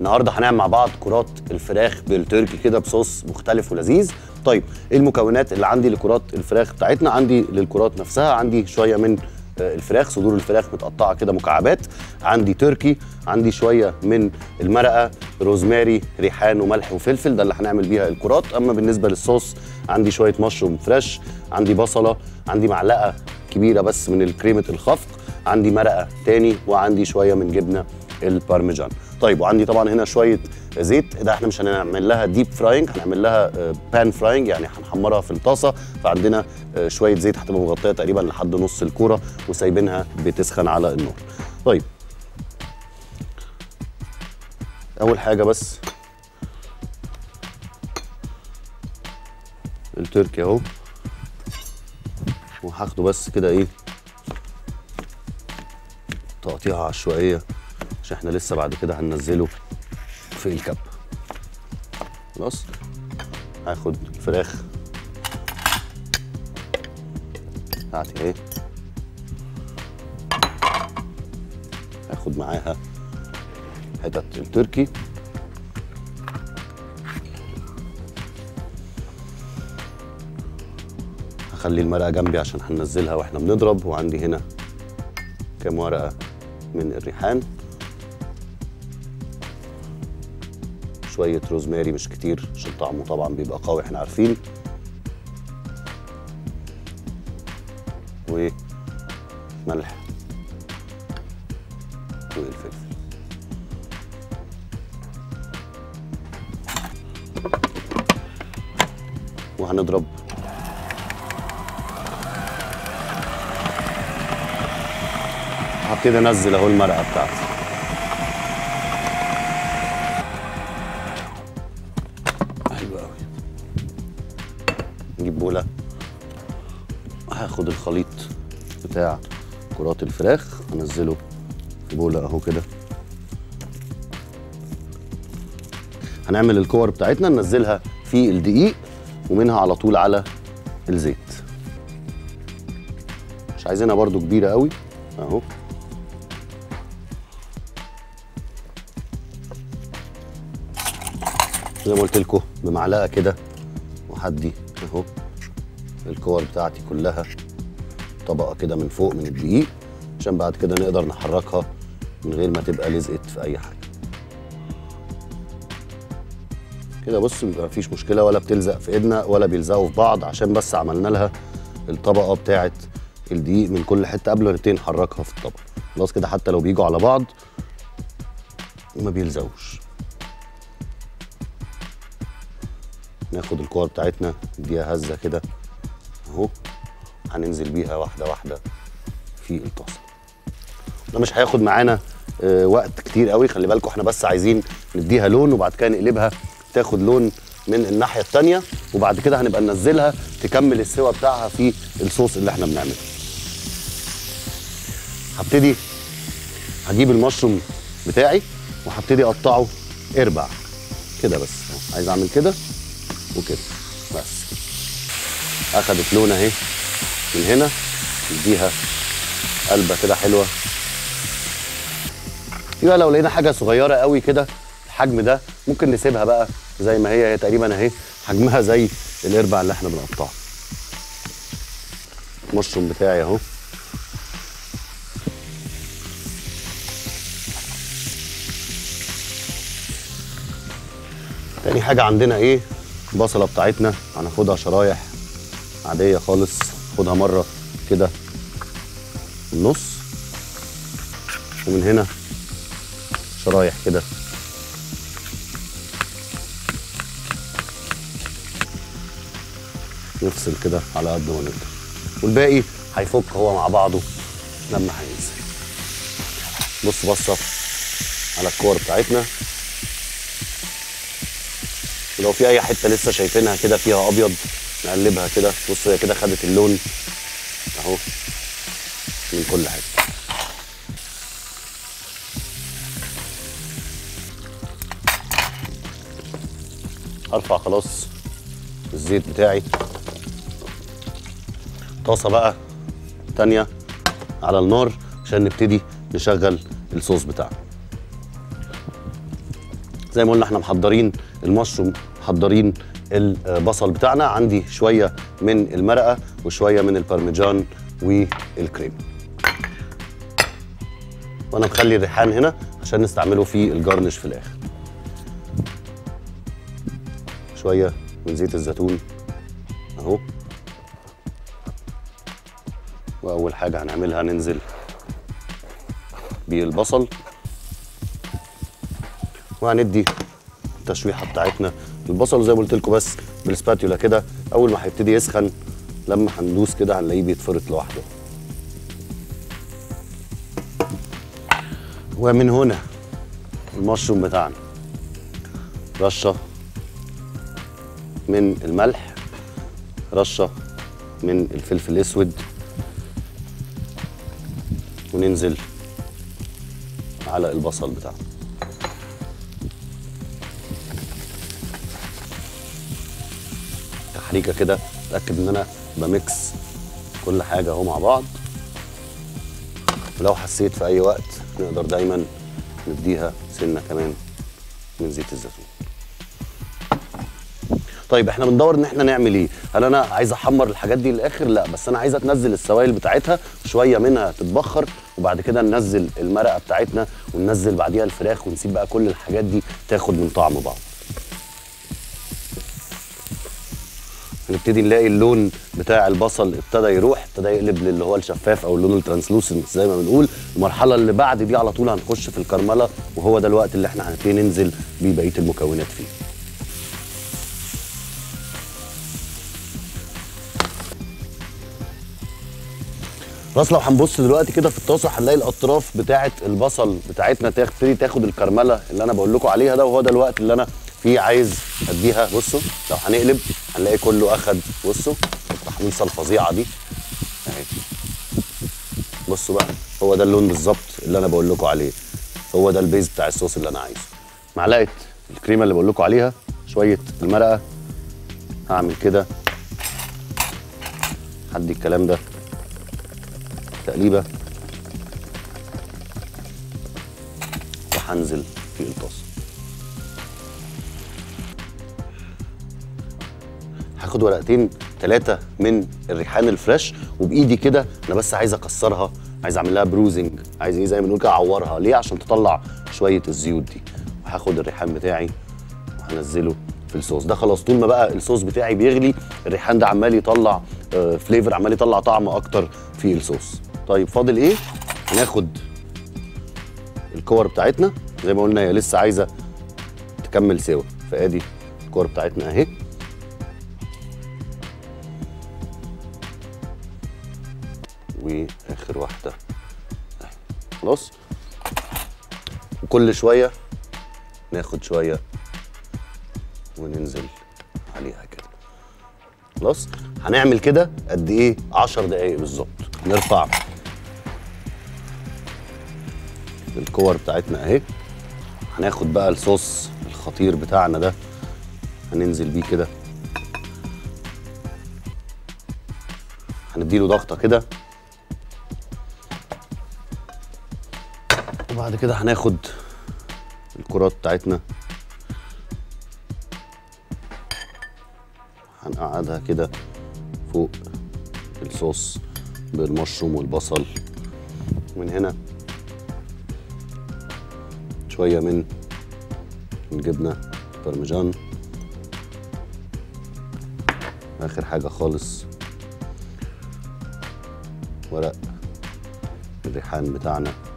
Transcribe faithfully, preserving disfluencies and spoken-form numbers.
النهارده هنعمل مع بعض كرات الفراخ بالتركي كده بصوص مختلف ولذيذ. طيب ايه المكونات اللي عندي لكرات الفراخ بتاعتنا؟ عندي للكرات نفسها عندي شويه من الفراخ، صدور الفراخ متقطعه كده مكعبات، عندي تركي، عندي شويه من المرقه، روزماري، ريحان وملح وفلفل، ده اللي هنعمل بيها الكرات. اما بالنسبه للصوص عندي شويه مشروم فريش، عندي بصله، عندي معلقه كبيره بس من الكريمه الخفق، عندي مرقه تاني، وعندي شويه من جبنه البارميجان. طيب وعندي طبعا هنا شويه زيت، ده احنا مش هنعمل لها ديب فراينج، هنعمل لها بان فراينج، يعني هنحمرها في الطاسه، فعندنا شويه زيت هتبقى مغطيه تقريبا لحد نص الكوره وسايبينها بتسخن على النار. طيب اول حاجه بس التركي اهو، وهاخده بس كده ايه تقطيعه عشوائيه عشان احنا لسه بعد كده هننزله في الكب. خلاص هاخد الفراخ بتاعتي اهي، هاخد معاها حتت التركي هخلي المرقه جنبي عشان هننزلها واحنا بنضرب، وعندي هنا كام ورقه من الريحان، شوية روزماري مش كتير عشان طعمه طبعا بيبقى قوي احنا عارفين، وملح والفلفل. وهنضرب هبتدي انزل اهو المرقة بتاعتي. هاخد الخليط بتاع كرات الفراخ هنزله في بوله اهو كده، هنعمل الكور بتاعتنا ننزلها في الدقيق ومنها على طول على الزيت، مش عايزينها برضو كبيره قوي اهو. زي ما قلت لكم بمعلقه كده وحدي اهو الكور بتاعتي كلها طبقه كده من فوق من الدقيق، عشان بعد كده نقدر نحركها من غير ما تبقى لزقت في اي حاجه كده. بص بيبقى مفيش مشكله، ولا بتلزق في ايدنا ولا بيلزقوا في بعض، عشان بس عملنا لها الطبقه بتاعه الدقيق من كل حته قبل ما نبتدي نحركها في الطبق. خلاص كده حتى لو بيجوا على بعض ما بيلزقوش. ناخد الكور بتاعتنا نديها هزه كده اهو، هننزل بيها واحده واحده في الطاسه. ده مش هياخد معانا آه وقت كتير قوي، خلي بالكم احنا بس عايزين نديها لون وبعد كده نقلبها تاخد لون من الناحيه الثانيه، وبعد كده هنبقى ننزلها تكمل السوا بتاعها في الصوص اللي احنا بنعمله. هبتدي هجيب المشروم بتاعي وهبتدي اقطعه اربع كده، بس عايز اعمل كده وكده بس. اخدت لون اهي من هنا، نديها قلبه كده حلوه. يبقى لو لقينا حاجه صغيره قوي كده الحجم ده ممكن نسيبها بقى زي ما هي، هي تقريبا اهي حجمها زي القربع اللي احنا بنقطعه. المشروم بتاعي اهو، تاني حاجه عندنا ايه؟ البصله بتاعتنا هناخدها شرايح عادية خالص، خدها مرة كده النص، ومن هنا شرايح كده. نفصل كده على قد ما نقدر، والباقي هيفك هو مع بعضه لما هينزل. بص بصة على الكور بتاعتنا، ولو في أي حتة لسه شايفينها كده فيها أبيض نقلبها كده. بصوا هي كده خدت اللون اهو من كل حاجه. هرفع خلاص الزيت بتاعي. طاسه بقى تانيه على النار عشان نبتدي نشغل الصوص بتاعنا. زي ما قلنا احنا محضرين المشروم، محضرين البصل بتاعنا، عندي شويه من المرقه وشويه من البارميجان والكريم، وانا مخلي الريحان هنا عشان نستعمله في الجارنش في الاخر. شويه من زيت الزيتون اهو. واول حاجه هنعملها ننزل بالبصل، وهندي التشويحه بتاعتنا البصل زي ما قلت لكم، بس بالسباتيولا كده. اول ما هيبتدي يسخن لما هندوس كده هنلاقيه بيتفرط لوحده. ومن هنا المشروم بتاعنا، رشه من الملح، رشه من الفلفل الاسود، وننزل على البصل بتاعنا. تحريكه كده، اتاكد ان انا بميكس كل حاجه اهو مع بعض. ولو حسيت في اي وقت نقدر دايما نديها سنه كمان من زيت الزيتون. طيب احنا بندور ان احنا نعمل ايه؟ هل انا عايز احمر الحاجات دي للاخر؟ لا، بس انا عايزه تنزل السوائل بتاعتها، شويه منها تتبخر وبعد كده ننزل المرقه بتاعتنا وننزل بعديها الفراخ، ونسيب بقى كل الحاجات دي تاخد من طعم بعض. هنبتدي نلاقي اللون بتاع البصل ابتدى يروح، ابتدى يقلب للي هو الشفاف او اللون الترانسلوسنت زي ما بنقول. المرحله اللي بعد دي على طول هنخش في الكرمله، وهو ده الوقت اللي احنا هنبتدي ننزل بيه بقيه المكونات فيه. بس لو هنبص دلوقتي كده في الطاسه هنلاقي الاطراف بتاعه البصل بتاعتنا تبتدي تاخد الكرمله اللي انا بقول لكم عليها ده، وهو ده الوقت اللي انا فيه عايز اديها. بصوا لو هنقلب هنلاقي كله اخد، بصوا التحميصه الفظيعه دي اهي. بصوا بقى هو ده اللون بالظبط اللي انا بقول لكم عليه، هو ده البيز بتاع الصوص اللي انا عايزه. معلقه الكريمه اللي بقول لكم عليها، شويه المرقه، هعمل كده هدي الكلام ده تقليبه، وهنزل في الطاسه. هاخد ورقتين ثلاثه من الريحان الفريش، وبايدي كده انا بس عايز اكسرها، عايز اعمل لها بروزنج، عايز ايه زي ما بنقول كده اعورها. ليه؟ عشان تطلع شويه الزيوت دي. وهاخد الريحان بتاعي وهنزله في الصوص ده. خلاص طول ما بقى الصوص بتاعي بيغلي الريحان ده عمال يطلع آه فليفر، عمال يطلع طعم اكتر في الصوص. طيب فاضل ايه؟ هناخد الكور بتاعتنا زي ما قلنا هي لسه عايزه تكمل سوا، فادي الكور بتاعتنا اهي. واخر واحده اهي، خلاص. وكل شويه ناخد شويه وننزل عليها كده، خلاص. هنعمل كده قد ايه؟ عشر دقايق بالظبط. نرفع الكور بتاعتنا اهي، هناخد بقى الصوص الخطير بتاعنا ده هننزل بيه كده، هنديله ضغطه كده، وبعد كده هناخد الكرات بتاعتنا هنقعدها كده فوق الصوص بالمشروم والبصل. من هنا شويه من الجبنه البارميجان، اخر حاجه خالص ورق الريحان بتاعنا.